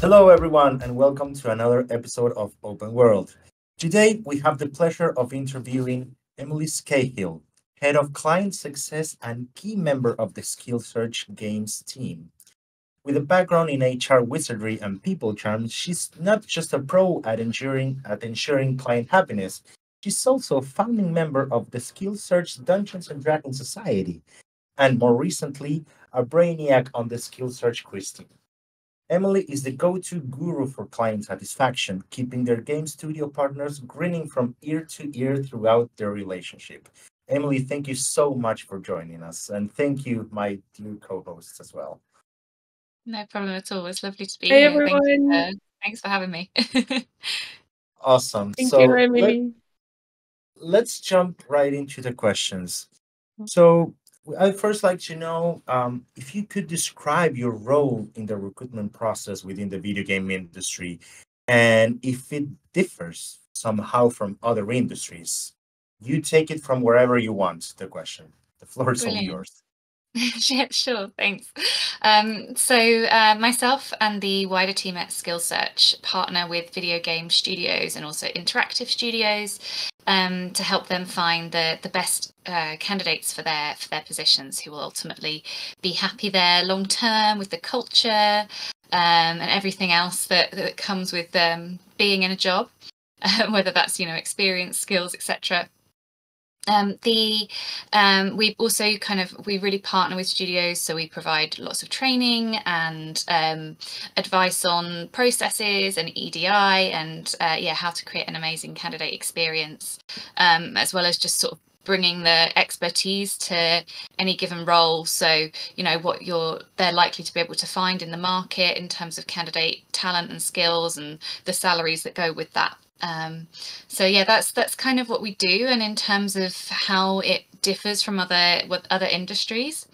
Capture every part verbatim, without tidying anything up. Hello everyone and welcome to another episode of Open World. Today we have the pleasure of interviewing Emily Scahill, Head of Client Success and key member of the Skillsearch Games team. With a background in H R wizardry and people charm, she's not just a pro at ensuring, at ensuring client happiness, she's also a founding member of the Skillsearch Dungeons and Dragons Society, and more recently, a brainiac on the Skillsearch quiz team. Emily is the go-to guru for client satisfaction, keeping their game studio partners grinning from ear to ear throughout their relationship. Emily, thank you so much for joining us, and thank you, my dear co-hosts, as well. No problem at all. It's lovely to be hey, here. Everyone. Thank you, uh, thanks for having me. Awesome. Thank so you, Emily. Let, let's jump right into the questions. So I'd first like to know um, if you could describe your role in the recruitment process within the video game industry and if it differs somehow from other industries. You take it from wherever you want, the question. The floor is all yours. Sure, thanks. Um, so uh, myself and the wider team at Skillsearch partner with video game studios and also interactive studios um, to help them find the, the best uh, candidates for their, for their positions who will ultimately be happy there long term with the culture um, and everything else that, that comes with um, being in a job, uh, whether that's, you know, experience, skills, et cetera. Um, the um, we also kind of we really partner with studios, so we provide lots of training and um, advice on processes and E D I and uh, yeah, how to create an amazing candidate experience, um, as well as just sort of bringing the expertise to any given role. So you know what you're they're likely to be able to find in the market in terms of candidate talent and skills and the salaries that go with that. Um, so yeah, that's that's kind of what we do, and in terms of how it differs from other with other industries,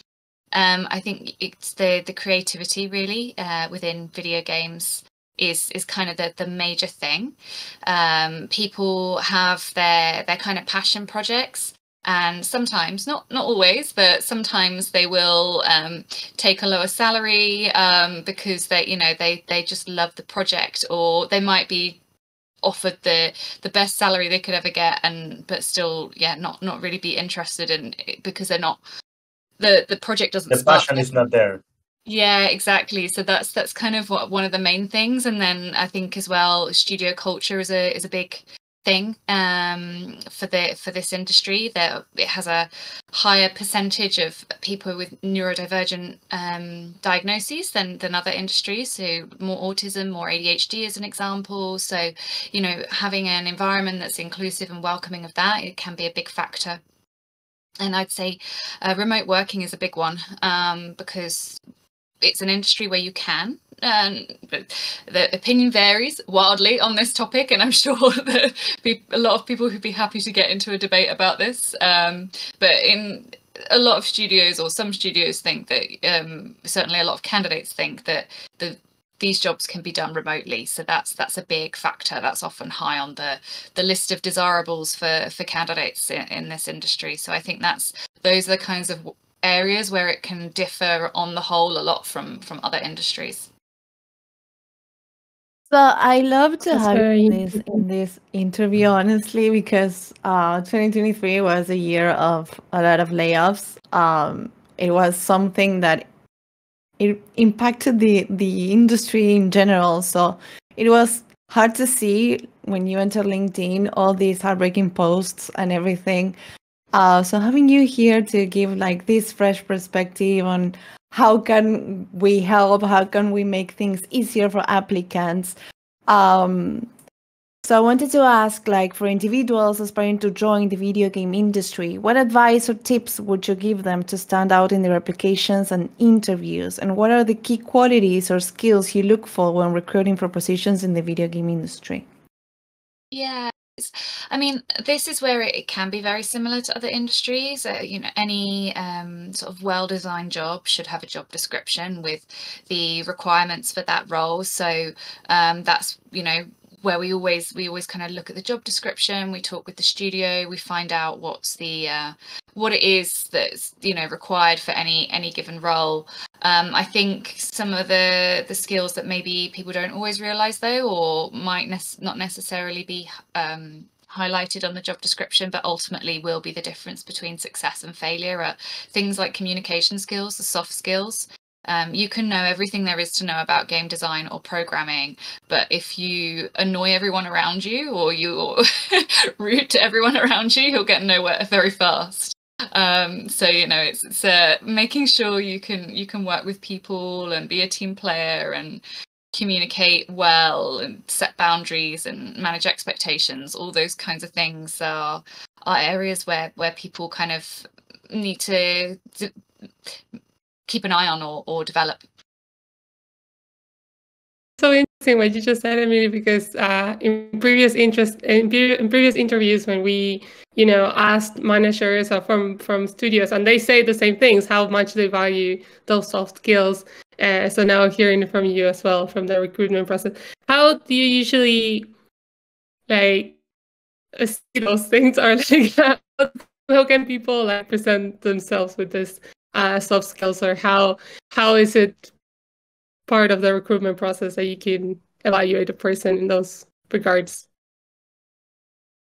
um, I think it's the the creativity really uh, within video games is is kind of the the major thing. Um, people have their their kind of passion projects, and sometimes not not always, but sometimes they will um, take a lower salary um, because they you know they they just love the project, or they might be offered the the best salary they could ever get and but still yeah not not really be interested in it because they're not the the project doesn't the passion is not there. Yeah, exactly. So that's that's kind of what one of the main things. And then I think as well studio culture is a is a big thing um for the for this industry, that it has a higher percentage of people with neurodivergent um diagnoses than than other industries, so more autism, more A D H D as an example. So you know having an environment that's inclusive and welcoming of that, it can be a big factor. And I'd say uh, remote working is a big one um because it's an industry where you can, and um, the opinion varies wildly on this topic, and I'm sure that a lot of people would be happy to get into a debate about this. Um, but in a lot of studios, or some studios think that, um, certainly a lot of candidates think that the these jobs can be done remotely. So that's that's a big factor. That's often high on the the list of desirables for for candidates in, in this industry. So I think that's those are the kinds of areas where it can differ on the whole a lot from from other industries. So I love to have this in this interview, honestly, because uh, twenty twenty-three was a year of a lot of layoffs. Um, it was something that it impacted the the industry in general. So it was hard to see when you enter LinkedIn all these heartbreaking posts and everything. Uh, so having you here to give like this fresh perspective on how can we help, how can we make things easier for applicants. Um, so I wanted to ask, like, for individuals aspiring to join the video game industry, what advice or tips would you give them to stand out in their applications and interviews? And what are the key qualities or skills you look for when recruiting for positions in the video game industry? Yeah. I mean, this is where it can be very similar to other industries. Uh, you know, any um, sort of well-designed job should have a job description with the requirements for that role. So um, that's, you know, where we always we always kind of look at the job description. We talk with the studio. We find out what's the uh, what it is that's, you know, required for any any given role. Um, I think some of the the skills that maybe people don't always realise though, or might ne not necessarily be um, highlighted on the job description, but ultimately will be the difference between success and failure, are things like communication skills, the soft skills. Um, you can know everything there is to know about game design or programming, but if you annoy everyone around you or you're rude to everyone around you, you'll get nowhere very fast. Um, so, you know, it's, it's uh, making sure you can you can work with people and be a team player and communicate well and set boundaries and manage expectations. All those kinds of things are, are areas where, where people kind of need to keep an eye on or, or develop. So interesting what you just said, Emily, because uh, in previous interest in, pre in previous interviews, when we, you know, asked managers or from from studios, and they say the same things, how much they value those soft skills. Uh, so now hearing from you as well from the recruitment process, how do you usually like see those things, or like how can people like present themselves with this? Uh, soft skills, or how how is it part of the recruitment process that you can evaluate a person in those regards?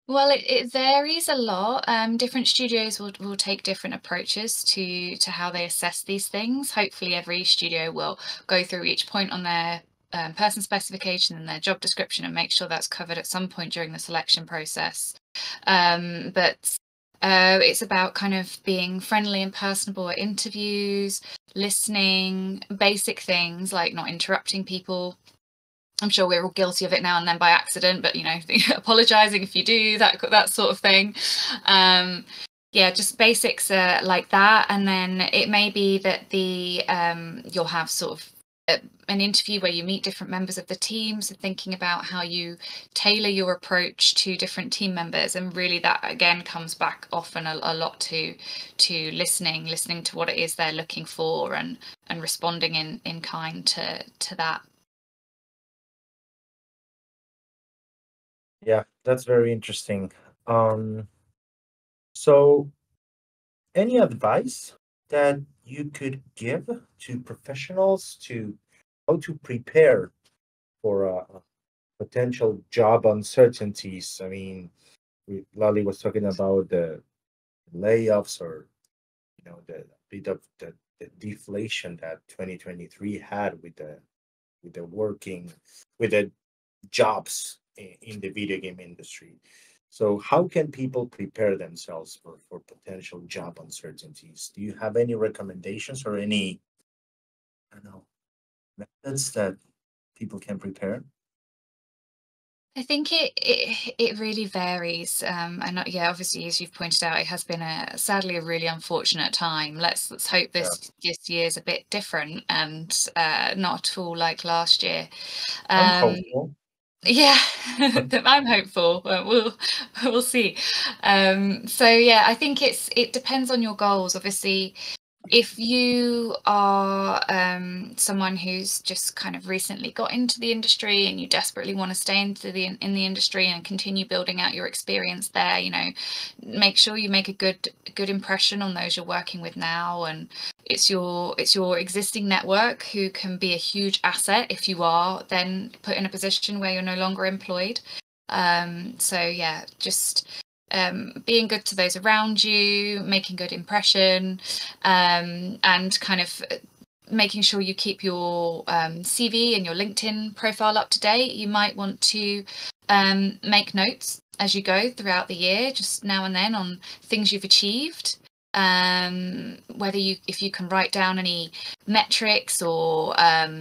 Well, it, it varies a lot. Um, different studios will, will take different approaches to to how they assess these things. Hopefully every studio will go through each point on their um, person specification and their job description and make sure that's covered at some point during the selection process. Um, but Uh, it's about kind of being friendly and personable at interviews, listening, basic things like not interrupting people. I'm sure we're all guilty of it now and then by accident, but, you know, apologising if you do, that that sort of thing. Um, yeah, just basics uh, like that. And then it may be that the um, you'll have sort of an interview where you meet different members of the team, so thinking about how you tailor your approach to different team members. And really that again comes back often a, a lot to to listening listening to what it is they're looking for, and and responding in in kind to to that. Yeah, that's very interesting. Um so any advice that you could give to professionals to how to prepare for uh, potential job uncertainties? I mean, we, Lali was talking about the layoffs, or, you know, the bit of the, the deflation that twenty twenty-three had with the with the working with the jobs in, in the video game industry. So how can people prepare themselves for, for potential job uncertainties? Do you have any recommendations or any, I don't know, methods that people can prepare? I think it it, it really varies, um, and not, yeah, obviously as you've pointed out, it has been a sadly a really unfortunate time. Let's let's hope this yeah. this year is a bit different and uh, not at all like last year. Um, Yeah, I'm hopeful. We'll we'll see. Um, so yeah, I think it's it depends on your goals. Obviously, if you are um, someone who's just kind of recently got into the industry and you desperately want to stay into the in the industry and continue building out your experience there, you know, make sure you make a good good impression on those you're working with now, and it's your it's your existing network who can be a huge asset if you are then put in a position where you're no longer employed. Um, so yeah, just um, being good to those around you, making good impression, um, and kind of making sure you keep your um, C V and your LinkedIn profile up to date. You might want to um, make notes as you go throughout the year, just now and then, on things you've achieved. Um, whether you, if you can write down any metrics or um,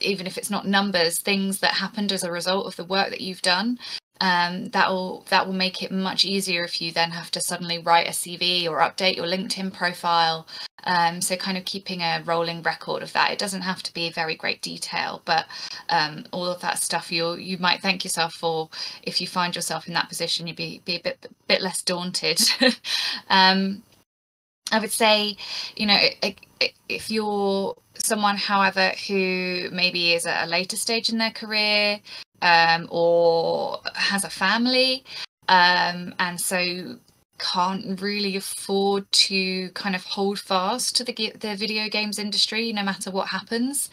even if it's not numbers, things that happened as a result of the work that you've done, Um, that will that will make it much easier if you then have to suddenly write a C V or update your LinkedIn profile. Um, so kind of keeping a rolling record of that. It doesn't have to be very great detail, but um, all of that stuff you you might thank yourself for. If you find yourself in that position, you'd be be a bit bit less daunted. um, I would say, you know, if you're someone, however, who maybe is at a later stage in their career, um, or has a family, um, and so can't really afford to kind of hold fast to the, the video games industry, no matter what happens,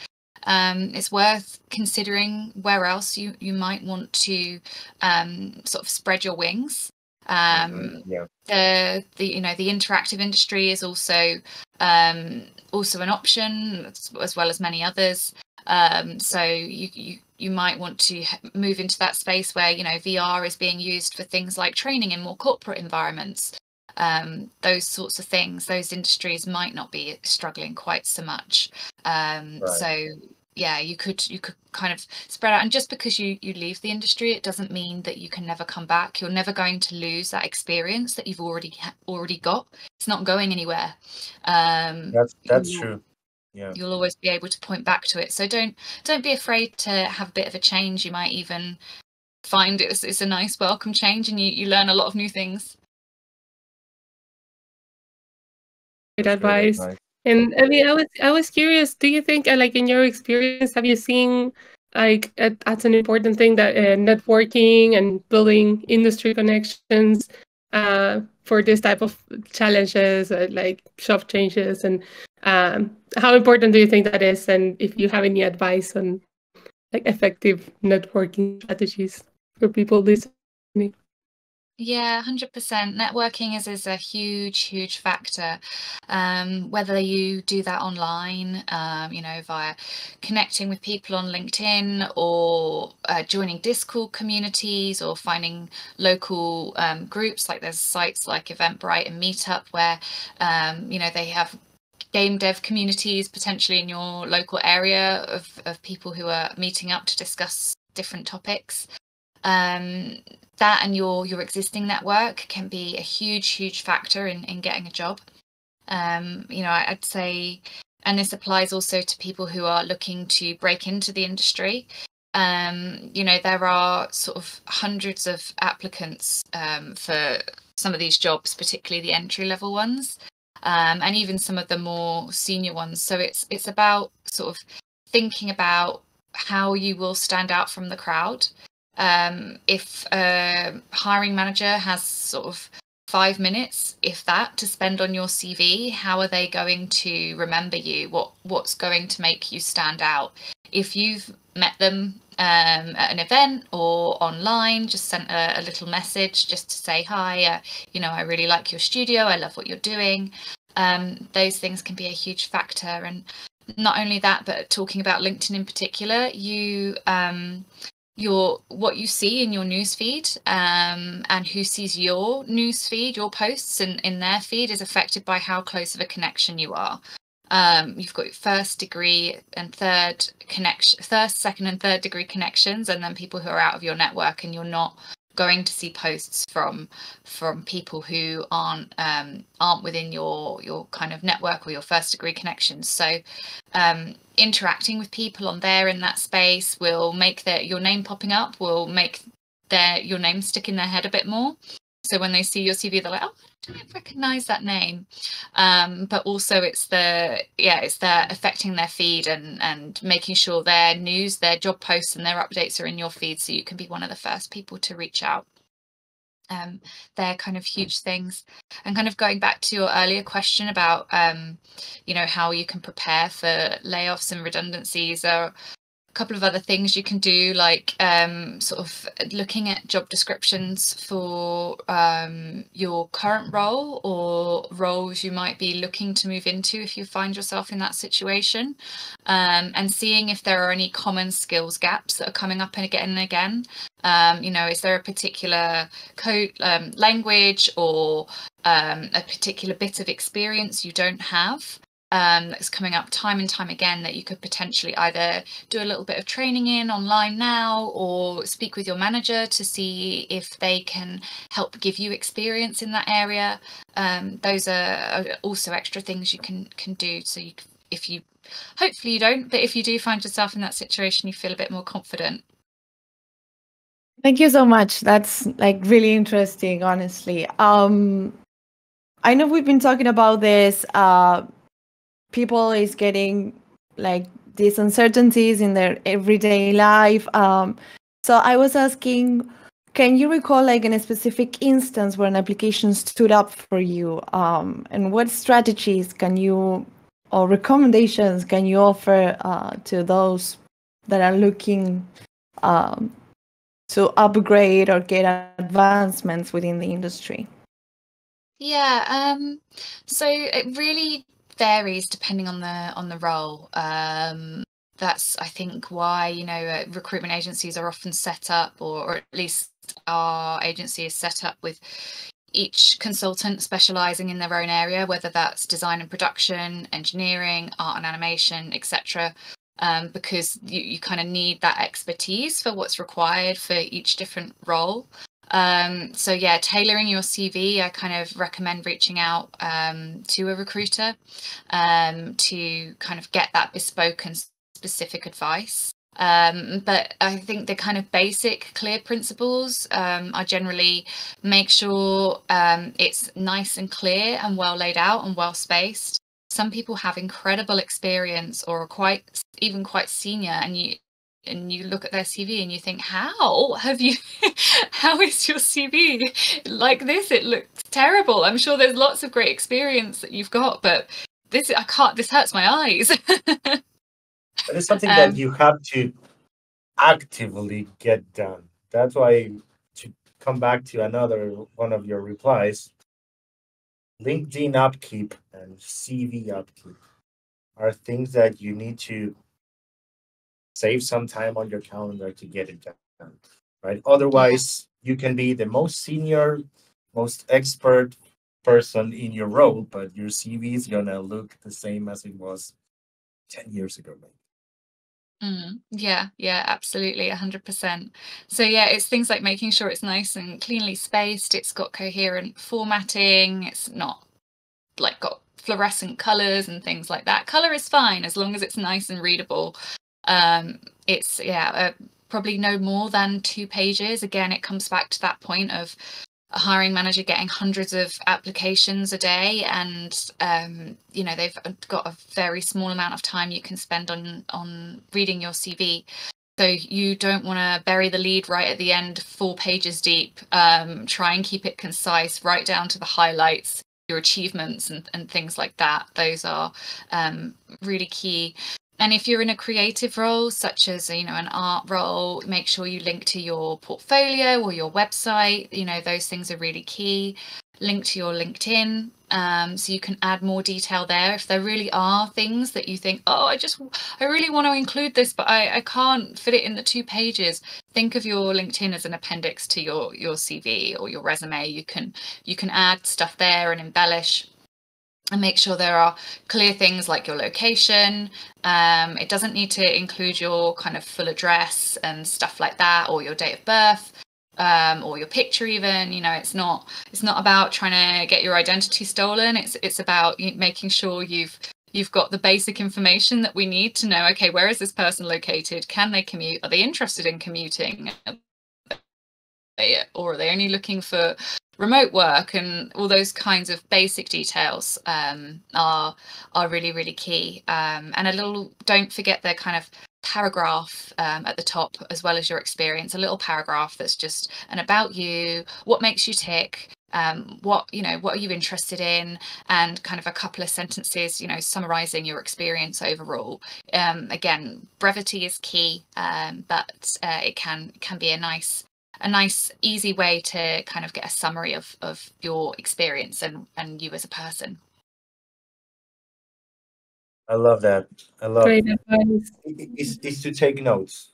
um, it's worth considering where else you, you might want to um, sort of spread your wings. Um, yeah. the, the, you know, the interactive industry is also, um, also an option, as, as well as many others. Um, so you, you, you might want to move into that space where, you know, V R is being used for things like training in more corporate environments. Um, those sorts of things, those industries might not be struggling quite so much. Um, right. So yeah, you could you could kind of spread out, and just because you you leave the industry, it doesn't mean that you can never come back. You're never going to lose that experience that you've already already got. It's not going anywhere. Um, that's that's you, true. Yeah, you'll always be able to point back to it. So don't don't be afraid to have a bit of a change. You might even find it's it's a nice welcome change, and you you learn a lot of new things. Great advice. Very nice. And I mean, I was I was curious. Do you think, like, in your experience, have you seen, like, that's an important thing, that uh, networking and building industry connections uh, for this type of challenges, uh, like job changes, and um, how important do you think that is? And if you have any advice on, like, effective networking strategies for people listening. Yeah, one hundred percent. Networking is, is a huge, huge factor. Um, whether you do that online, um, you know, via connecting with people on LinkedIn, or uh, joining Discord communities, or finding local um, groups, like there's sites like Eventbrite and Meetup where, um, you know, they have game dev communities potentially in your local area of, of people who are meeting up to discuss different topics. Um, that and your your existing network can be a huge, huge factor in, in getting a job. Um, you know, I'd say, and this applies also to people who are looking to break into the industry. Um, you know, there are sort of hundreds of applicants um, for some of these jobs, particularly the entry level ones, um, and even some of the more senior ones. So it's it's about sort of thinking about how you will stand out from the crowd. Um, if a hiring manager has sort of five minutes, if that, to spend on your C V, how are they going to remember you? What what's going to make you stand out? If you've met them um, at an event or online, just sent a, a little message just to say, hi, uh, you know, I really like your studio, I love what you're doing. Um, those things can be a huge factor. And not only that, but talking about LinkedIn in particular, you... Um, your what you see in your newsfeed um, and who sees your newsfeed, your posts and in, in their feed is affected by how close of a connection you are. Um, you've got first degree and third connection, first, second and third degree connections, and then people who are out of your network, and you're not going to see posts from from people who aren't um, aren't within your your kind of network or your first degree connections. So um, interacting with people on there in that space will make their your name popping up will make their your name stick in their head a bit more. So when they see your C V, they're like, oh, I don't recognise that name. Um, but also, it's the yeah, it's the affecting their feed and and making sure their news, their job posts, and their updates are in your feed, so you can be one of the first people to reach out. Um, they're kind of huge things. And kind of going back to your earlier question about um, you know, how you can prepare for layoffs and redundancies, or couple of other things you can do, like um, sort of looking at job descriptions for um, your current role or roles you might be looking to move into if you find yourself in that situation, um, and seeing if there are any common skills gaps that are coming up and again and again. Um, you know, is there a particular code um, language or um, a particular bit of experience you don't have? um, that's coming up time and time again that you could potentially either do a little bit of training in online now or speak with your manager to see if they can help give you experience in that area. Um, those are also extra things you can can do. So you, if you, hopefully you don't, but if you do find yourself in that situation, you feel a bit more confident. Thank you so much. That's like really interesting, honestly. Um, I know we've been talking about this. Uh, people is getting like these uncertainties in their everyday life. Um, so I was asking, can you recall like in a specific instance where an application stood up for you? Um, and what strategies can you or recommendations can you offer uh, to those that are looking um, to upgrade or get advancements within the industry? Yeah, um, so it really varies depending on the on the role. Um, that's I think why you know uh, recruitment agencies are often set up, or, or at least our agency is set up with each consultant specialising in their own area, whether that's design and production, engineering, art and animation, et cetera. Um, because you, you kind of need that expertise for what's required for each different role. Um, so yeah, tailoring your C V, I kind of recommend reaching out um, to a recruiter um, to kind of get that bespoke and specific advice. Um, but I think the kind of basic clear principles um, are generally make sure um, it's nice and clear and well laid out and well spaced. Some people have incredible experience or are quite even quite senior, and you and you look at their C V and you think, how have you how is your C V like this? It looks terrible. I'm sure there's lots of great experience that you've got, but this I can't this hurts my eyes. But it's something um, that you have to actively get done. That's why, to come back to another one of your replies, LinkedIn upkeep and C V upkeep are things that you need to save some time on your calendar to get it done, right? Otherwise, you can be the most senior, most expert person in your role, but your C V is going to look the same as it was ten years ago, maybe. Mm, yeah, yeah, absolutely, one hundred percent. So yeah, it's things like making sure it's nice and cleanly spaced, it's got coherent formatting, it's not like got fluorescent colours and things like that. Colour is fine as long as it's nice and readable. Um, it's, yeah, uh, probably no more than two pages. Again, it comes back to that point of a hiring manager getting hundreds of applications a day, and um, you know they've got a very small amount of time you can spend on on reading your C V. So you don't want to bury the lead right at the end, four pages deep. Um, try and keep it concise, right down to the highlights, your achievements, and, and things like that. Those are um, really key. And if you're in a creative role, such as, you know, an art role, make sure you link to your portfolio or your website. You know, those things are really key. Link to your LinkedIn, um, so you can add more detail there. If there really are things that you think, oh, I just, I really want to include this, but I, I can't fit it in the two pages. Think of your LinkedIn as an appendix to your your C V or your resume. You can you can add stuff there and embellish. And make sure there are clear things like your location. Um, it doesn't need to include your kind of full address and stuff like that, or your date of birth, um, or your picture even. You know, it's not it's not about trying to get your identity stolen. It's it's about making sure you've you've got the basic information that we need to know. Okay, where is this person located? Can they commute? Are they interested in commuting? Or are they only looking for remote work? And all those kinds of basic details um, are are really, really key. Um, and a little, don't forget the kind of paragraph um, at the top, as well as your experience, a little paragraph that's just an about you, what makes you tick, um, what, you know, what are you interested in, and kind of a couple of sentences, you know, summarising your experience overall. Um, again, brevity is key, um, but uh, it can can be a nice a nice easy way to kind of get a summary of, of your experience and, and you as a person. I love that. I love Great that. Advice. It's, it's to take notes,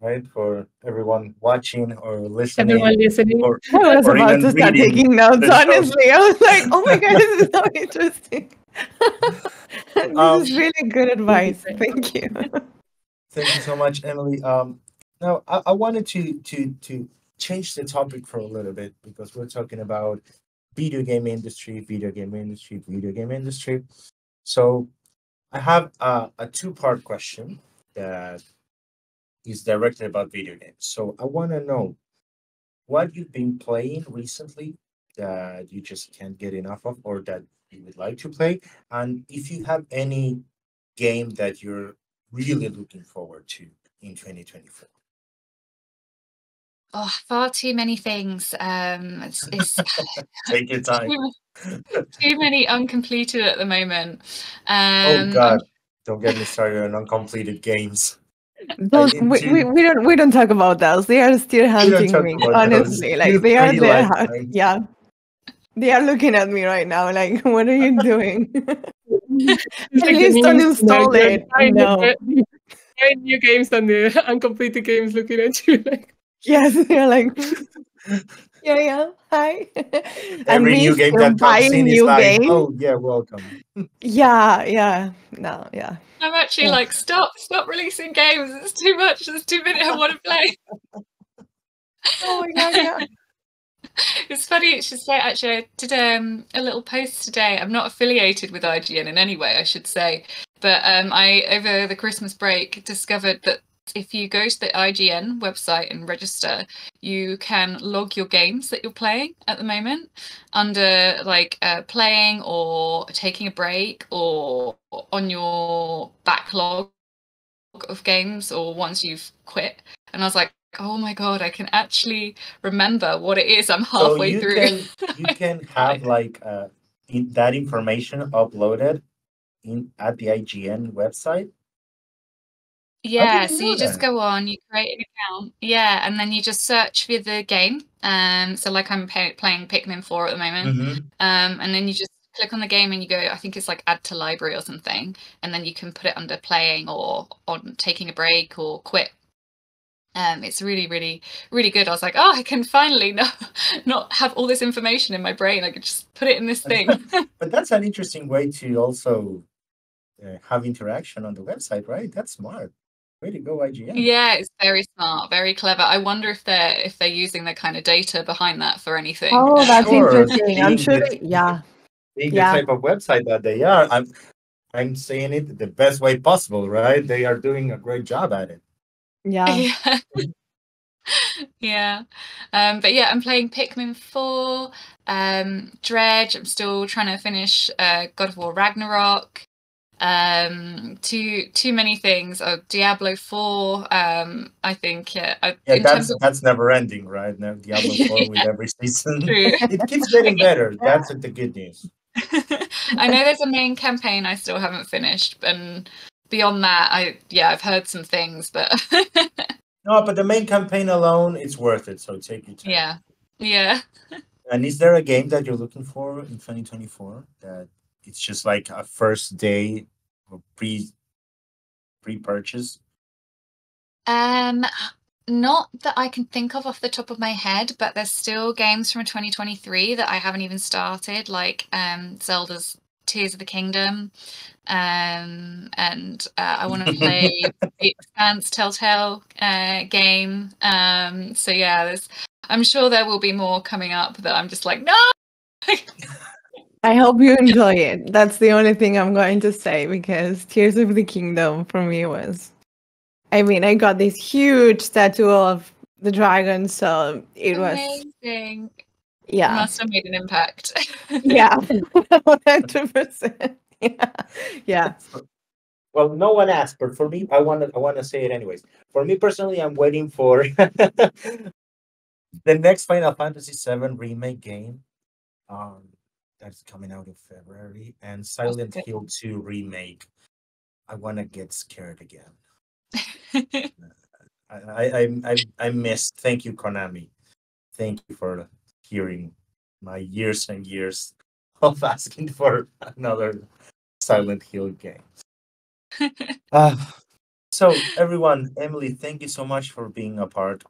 right? For everyone watching or listening. Everyone listening. Or, I was about to start taking notes, honestly. I was like, oh my God, this is so interesting. This um, is really good advice. Thank you. Thank you so much, Emily. Um, now, I, I wanted to to to change the topic for a little bit, because we're talking about video game industry, video game industry, video game industry. So I have a, a two-part question that is directly about video games. So I want to know what you've been playing recently that you just can't get enough of, or that you would like to play, and if you have any game that you're really looking forward to in twenty twenty-four. Oh, far too many things. Um, it's, it's Take your time. Too many uncompleted at the moment. Um, oh God! Don't get me started on uncompleted games. Those, we, we, we don't we don't talk about those. They are still hunting me. Honestly, those. like you they are there. Like, yeah, they are looking at me right now. Like, what are you doing? At least don't install no, it. I know. New games and the uncompleted games looking at you like. Yes, you're like, yeah, yeah, hi. Every and new game that comes in is like, game. oh, yeah, welcome. Yeah, yeah, no, yeah. I'm actually yeah. like, stop, stop releasing games. It's too much. There's too many I want to play. Oh, my God, yeah. It's funny, you should say, actually, I did um, a little post today. I'm not affiliated with I G N in any way, I should say. But um, I, over the Christmas break, discovered that if you go to the I G N website and register, you can log your games that you're playing at the moment under like uh, playing or taking a break or on your backlog of games or once you've quit. And I was like, oh my God, I can actually remember what it is I'm halfway so you through. Can, you can have like uh, in, that information uploaded in at the I G N website. Yeah, so you just go on, you create an account, yeah, and then you just search for the game. Um, so like I'm pay playing Pikmin four at the moment, mm-hmm. um, and then you just click on the game and you go, I think it's like add to library or something, and then you can put it under playing or on taking a break or quit. Um, it's really, really, really good. I was like, oh, I can finally not, not have all this information in my brain. I could just put it in this thing. But that's an interesting way to also uh, have interaction on the website, right? That's smart. Way to go, I G N. Yeah, it's very smart, very clever. I wonder if they're if they're using the kind of data behind that for anything. Oh, that's sure. interesting. I'm sure. The, yeah. Being yeah. the type of website that they are, I'm I'm saying it the best way possible, right? They are doing a great job at it. Yeah. Yeah. Yeah. Um, but yeah, I'm playing Pikmin four, um, Dredge. I'm still trying to finish uh, God of War Ragnarok. um too too many things. Oh, Diablo four, um I think yeah, I, yeah in that's terms of... that's never ending, right? No, Diablo four yeah, with every season it keeps getting better. That's the good news. I know there's a main campaign I still haven't finished, and beyond that I yeah I've heard some things, but no, but the main campaign alone, it's worth it, so take your time. Yeah, yeah. And is there a game that you're looking for in twenty twenty-four that it's just like a first day or pre pre purchase? Um, not that I can think of off the top of my head, but there's still games from twenty twenty-three that I haven't even started, like um, Zelda's Tears of the Kingdom, um, and uh, I want to play The Expanse Telltale uh, game. Um, so yeah, there's. I'm sure there will be more coming up that I'm just like no. I hope you enjoy it. That's the only thing I'm going to say, because Tears of the Kingdom for me was... I mean, I got this huge statue of the dragon, so it Amazing. was... Amazing. Yeah. Must have made an impact. Yeah. one hundred percent. Yeah. Yeah. Well, no one asked, but for me, I want to I want to say it anyways. For me personally, I'm waiting for the next Final Fantasy seven remake game. Um... That's coming out in February, and Silent okay. Hill two remake. I want to get scared again. I, I I I missed. Thank you, Konami. Thank you for hearing my years and years of asking for another Silent Hill game. uh, so everyone, Emily, thank you so much for being a part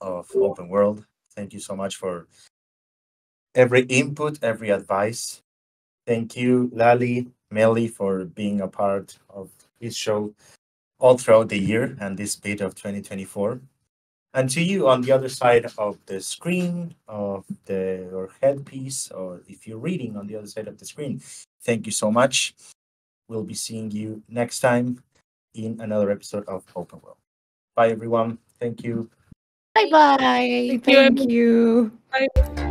of Open World. Thank you so much for every input, every advice. Thank you, Lali, Melly for being a part of this show all throughout the year and this bit of twenty twenty-four. And to you on the other side of the screen, of the or headpiece, or if you're reading on the other side of the screen, thank you so much. We'll be seeing you next time in another episode of Open World. Bye, everyone. Thank you. Bye-bye. Thank you. Thank you. Bye.